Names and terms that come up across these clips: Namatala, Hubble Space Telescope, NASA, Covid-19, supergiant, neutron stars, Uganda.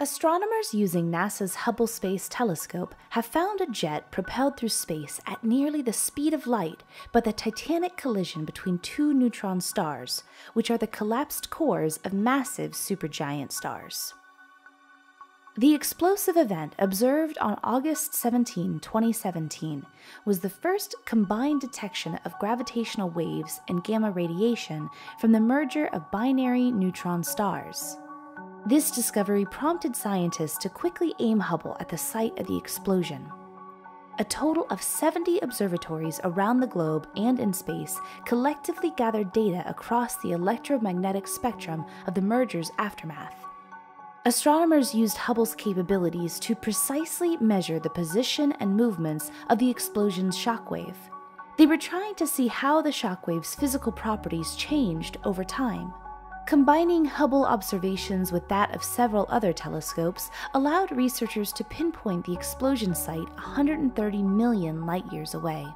Astronomers using NASA's Hubble Space Telescope have found a jet propelled through space at nearly the speed of light by the titanic collision between two neutron stars, which are the collapsed cores of massive supergiant stars. The explosive event observed on August 17, 2017, was the first combined detection of gravitational waves and gamma radiation from the merger of binary neutron stars. This discovery prompted scientists to quickly aim Hubble at the site of the explosion. A total of 70 observatories around the globe and in space collectively gathered data across the electromagnetic spectrum of the merger's aftermath. Astronomers used Hubble's capabilities to precisely measure the position and movements of the explosion's shockwave. They were trying to see how the shockwave's physical properties changed over time. Combining Hubble observations with that of several other telescopes allowed researchers to pinpoint the explosion site 130 million light-years away.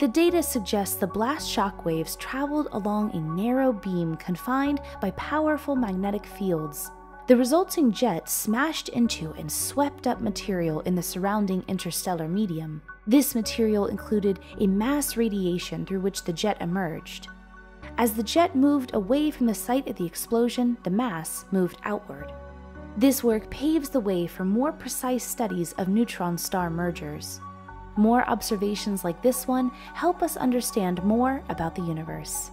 The data suggests the blast shock waves traveled along a narrow beam confined by powerful magnetic fields. The resulting jet smashed into and swept up material in the surrounding interstellar medium. This material included a mass radiation through which the jet emerged. As the jet moved away from the site of the explosion, the mass moved outward. This work paves the way for more precise studies of neutron star mergers. More observations like this one help us understand more about the universe.